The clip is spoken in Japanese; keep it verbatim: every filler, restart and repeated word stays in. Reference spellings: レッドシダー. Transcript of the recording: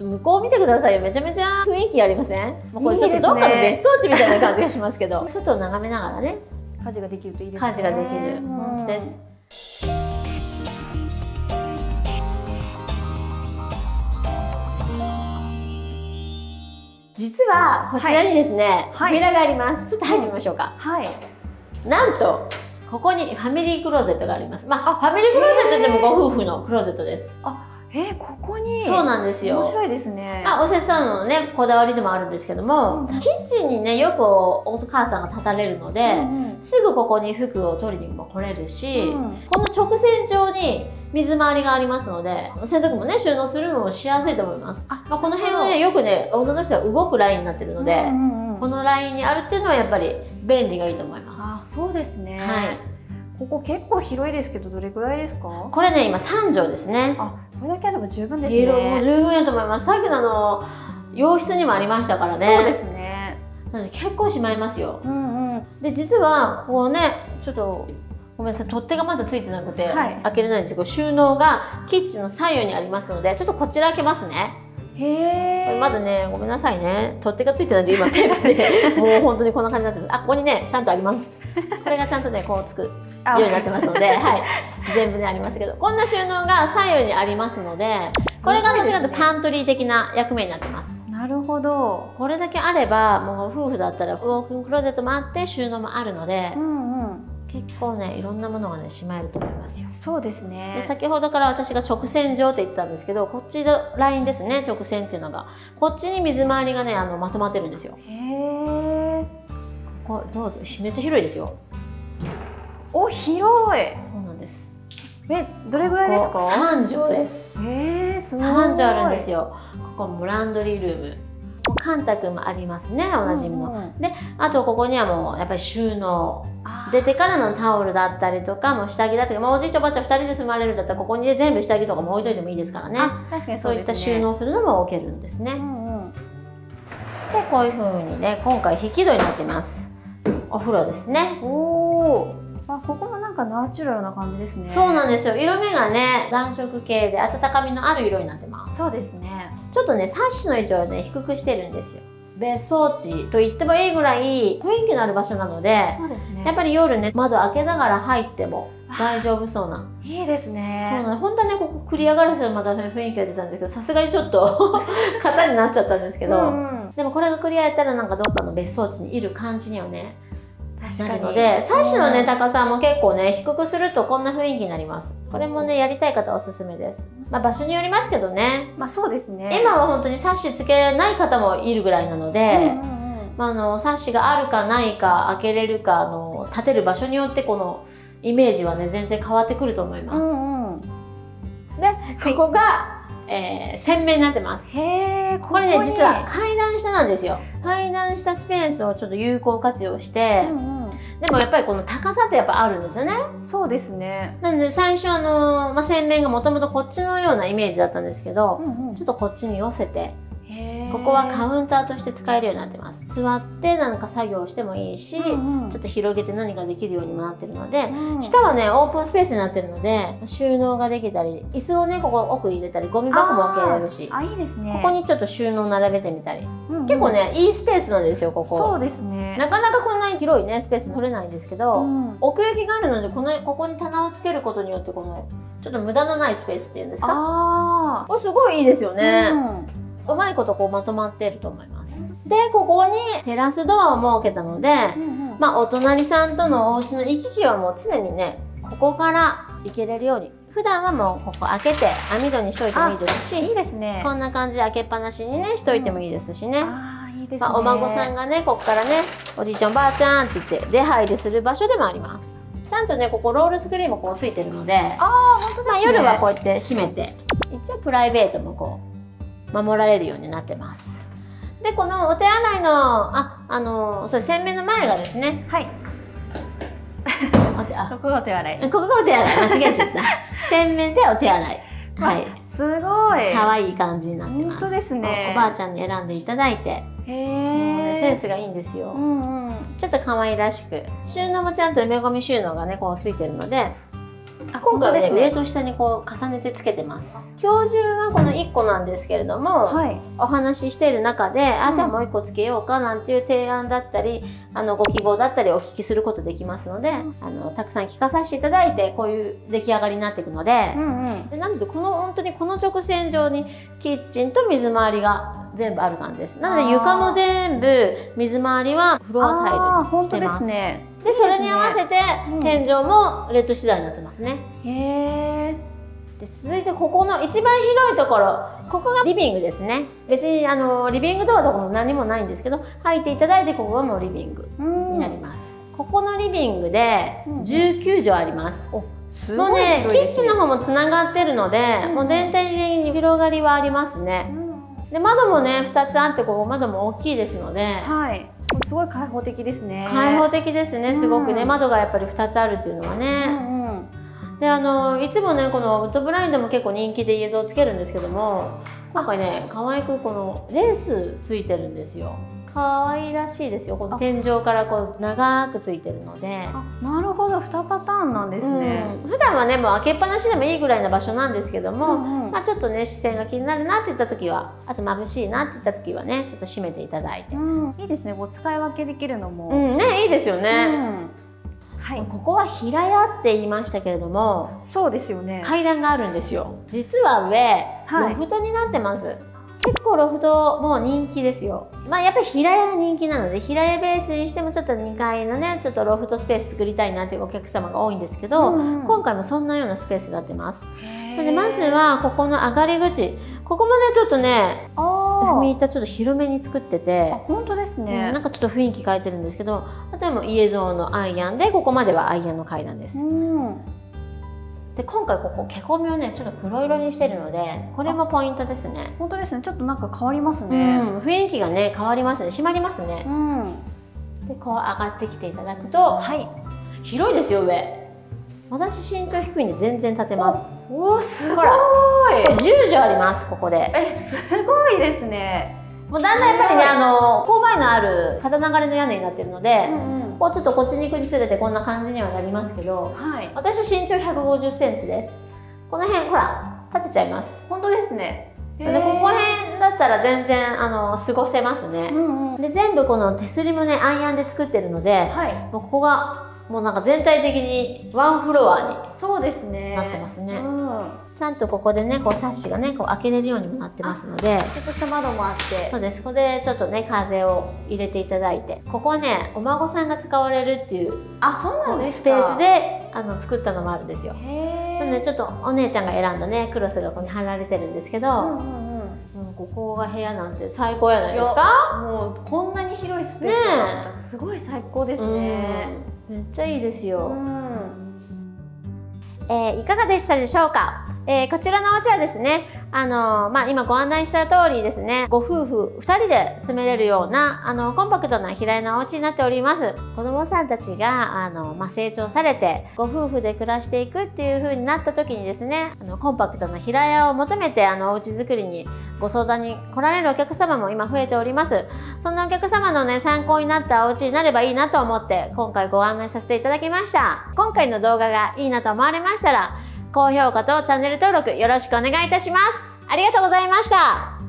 と向こう見てくださいよ。めちゃめちゃ雰囲気ありません？もうこれちょっとどっかの別荘地みたいな感じがしますけど、外を眺めながらね、家事ができるといいですね。家事ができる。本当です。実はこちらにですね、はい、扉があります。ちょっと入ってみましょうか。うん、はい。なんとここにファミリークローゼットがあります。まあ、あファミリークローゼットでもご夫婦のクローゼットです。あ、えー、ここに。そうなんですよ。面白いですね。まあ、おせっさんのねこだわりでもあるんですけども、うん、キッチンにねよくお母さんが立たれるので、うんうん、すぐここに服を取りにも来れるし、うん、この直線上に水回りがありますので、洗濯もね収納するのもしやすいと思います。あ、まあ、この辺はねよくね女の人は動くラインになってるので、このラインにあるっていうのはやっぱり便利がいいと思います。あ、そうですね。はい。ここ結構広いですけど、どれぐらいですか？これね今さん畳ですね。あ、これだけあれば十分ですね。広いも十分やと思います。さっきのあの洋室にもありましたからね。そうですね。なので結構しまいますよ。うんうん。で実はこうねちょっと。ごめんなさい、取っ手がまだついてなくて、はい、開けれないんですけど、収納がキッチンの左右にありますので、ちょっとこちら開けますね。へー。これまだね、ごめんなさいね、取っ手がついてないんで今手なんでもう本当にこんな感じになってます。あ、ここにねちゃんとあります。これがちゃんとねこうつくようになってますので、はい、全部ねありますけど、こんな収納が左右にありますので、これがどちらかというとパントリー的な役目になってます。なるほど。これだけあればもう夫婦だったらウォークインクローゼットもあって収納もあるので、うんうん、結構ねいろんなものがねしまえると思いますよ。そうですね。で先ほどから私が直線上って言ったんですけど、こっちのラインですね、直線っていうのがこっちに水回りがねあのまとまってるんですよ。へえ。ここどうぞ、めっちゃ広いですよ。お、広い。そうなんです。え、どれぐらいですか？ここさん畳です。へえ、すごい。さん畳あるんですよ。ここもランドリールーム、カンタ君もありますね、おなじみの。であとここにはもうやっぱり収納、出てからのタオルだったりとか、もう下着だったり、まあ、おじいちゃんおばあちゃんふたりで住まれるんだったらここに、ね、全部下着とかも置いといてもいいですからね。確かにそうですね。そういった収納するのも置けるんですね。うんうん、でこういう風にね今回引き戸になってます。お風呂ですね。おー、あ、ここもなんかナチュラルな感じですね。そうなんですよ。色味がね暖色系で温かみのある色になってます。そうですね。ちょっとねサッシの位置をね低くしてるんですよ。別荘地と言ってもいいぐらい雰囲気のある場所なので、そうですね、やっぱり夜ね窓開けながら入っても大丈夫そうな。いいですね。そうなの。本当はねここクリアガラスの窓の雰囲気が出てたんですけど、さすがにちょっと型になっちゃったんですけど、うん、でもこれがクリアやったらなんかどっかの別荘地にいる感じにはねなるので、サッシのね高さも結構ね低くするとこんな雰囲気になります。これもねやりたい方おすすめです。まあ場所によりますけどね。まあそうですね。今は本当にサッシつけない方もいるぐらいなので、あのサッシがあるかないか、開けれるか、あの立てる場所によってこのイメージはね全然変わってくると思います。うん、うん、でここが、はい、えー、洗面になってます。へえ。これね実は階段下なんですよ。階段下スペースをちょっと有効活用して、うんうん、でもやっぱりこの高さってやっぱあるんですよね。そうですね。なので最初あの、まあ、洗面がもともとこっちのようなイメージだったんですけど、うん、うん、ちょっとこっちに寄せて、ここはカウンターとして使えるようになってます。座ってなんか作業してもいいし、うん、うん、ちょっと広げて何かできるようにもなってるので、うん、下はねオープンスペースになってるので収納ができたり、椅子をねここ奥入れたり、ゴミ箱も置けられるし、あ、いいですね。ここにちょっと収納並べてみたり、うん、うん、結構ねいいスペースなんですよここ。そうですね。なかなかこんなに広いねスペース取れないんですけど、うん、奥行きがあるのでこのここに棚をつけることによってこのちょっと無駄のないスペースっていうんですか、あー、すごいいいですよね。うん、うまいことこうまとまっていると思います。でここにテラスドアを設けたので、うん、うん、まあお隣さんとのお家の行き来はもう常にねここから行けれるように、普段はもうここ開けて網戸にしといてもいいですし、いいですね、こんな感じで開けっぱなしにねしといてもいいですしね。うん、あー、いいですね。まあ、お孫さんがねここからねおじいちゃんおばあちゃんって言って出入りする場所でもあります。ちゃんとねここロールスクリーンもこうついてるので、あー、本当ですね。まあ夜はこうやって閉めて、一応プライベートもこう守られるようになってます。でこのお手洗いのああのそれ洗面の前がですね、はい、ここがお手洗い、ここがお手洗い、間違えちゃった。洗面でお手洗い、はい、すごい可愛い感じになってます。本当ですね。おばあちゃんに選んでいただいて、へえ、センスがいいんですよ。うん、うん、ちょっと可愛らしく収納もちゃんと埋め込み収納がねこうついてるので、今回はね、上と下にこう重ねてつけてます。標準はこのいっこなんですけれども、はい、お話ししている中で、あ、じゃあもういっこつけようかなんていう提案だったり、あのご希望だったりお聞きすることできますので、あのたくさん聞かさせていただいて、こういう出来上がりになっていくので、うん、うん、でなのでこの本当にこの直線上にキッチンと水回りが全部ある感じです。なので床も全部水回りはフロアタイルにしてます。でそれに合わせて天井もレッド資材になってますね。へー。で続いてここの一番広いところ、ここがリビングですね。別にあのリビングドアとかも何もないんですけど、入っていただいてここはもうリビングになります。ここのリビングでじゅうきゅうじょうあります。うん、すごい広いですね。もうね、キッチンの方もつながってるので、うん、もう全体的に広がりはありますね。うん、で窓もねふたつあって、ここ窓も大きいですので。はい。すごい開放的ですね。開放的ですね。すごくね、うん、窓がやっぱりふたつあるっていうのはね。うんうん、で、あのいつもねこのウッドブラインドも結構人気でイエゾーをつけるんですけども、今回ね可愛くこのレースついてるんですよ。可愛らしいですよ。この天井からこう長くついてるので。あ、なるほど、にパターンなんですね。うん、普段はねもう開けっぱなしでもいいぐらいの場所なんですけども、うん、うん、まあちょっとね視線が気になるなって言った時は、あと眩しいなって言った時はねちょっと閉めていただいて、うん、いいですね。こう使い分けできるのも、うん、ねいいですよね。うん、はい、ここは平屋って言いましたけれども、そうですよね、階段があるんですよ。実は上、はい、ロフトになってます。結構ロフトも人気ですよ。まあやっぱり平屋が人気なので、平屋ベースにしてもちょっとにかいのねちょっとロフトスペース作りたいなというお客様が多いんですけど、うん、今回もそんなようなスペースになってます。なのでまずはここの上がり口、ここもねちょっとね踏み板ちょっと広めに作ってて、本当ですね、うん、なんかちょっと雰囲気変えてるんですけど、あとはもうイエゾーのアイアンで、ここまではアイアンの階段です。うん、で今回ここ毛込みをねちょっと黒色にしてるので、これもポイントですね。本当ですね、ちょっとなんか変わりますね。うん、雰囲気がね変わりますね。締まりますね。うん、でこう上がってきていただくと、はい、広いですよ上。私身長低いんで全然立てます。おお、すごい。じゅうじょうありますここで。え、すごいですね。もうだんだんやっぱりね、あの勾配のある片流れの屋根になってるので、うん、うん、こうちょっとこっちに行くにつれてこんな感じにはなりますけど、はい、私身長ひゃくごじゅっセンチです。この辺ほら立てちゃいます。本当ですね。でここ辺だったら全然あの過ごせますね。うん、うん、で全部この手すりもねアイアンで作ってるので、はい、もうここがもうなんか全体的にワンフロアに、そうですね、なってますね。うん、ちゃんとここでねこうサッシがねこう開けれるようにもなってますので、ちょっとした窓もあって、そうです、ここでちょっとね風を入れていただいて、ここはねお孫さんが使われるっていう、あ、そうなんですか、スペースであの作ったのもあるんですよ。へえ。ちょっとお姉ちゃんが選んだねクロスがここに貼られてるんですけど、ここが部屋なんて最高じゃないですか。もうこんなに広いスペースだったらすごい最高ですね。めっちゃいいですよ。えー、いかがでしたでしょうか。えー、こちらのお家はですね、あのーまあ、今ご案内した通りですね、ご夫婦ふたりで住めれるようなあのコンパクトな平屋のお家になっております。子どもさんたちがあの、まあ、成長されてご夫婦で暮らしていくっていう風になった時にですね、あのコンパクトな平屋を求めてあのお家づくりにご相談に来られるお客様も今増えております。そんなお客様のね参考になったお家になればいいなと思って今回ご案内させていただきました。今回の動画がいいなと思われましたら、高評価とチャンネル登録よろしくお願いいたします。ありがとうございました。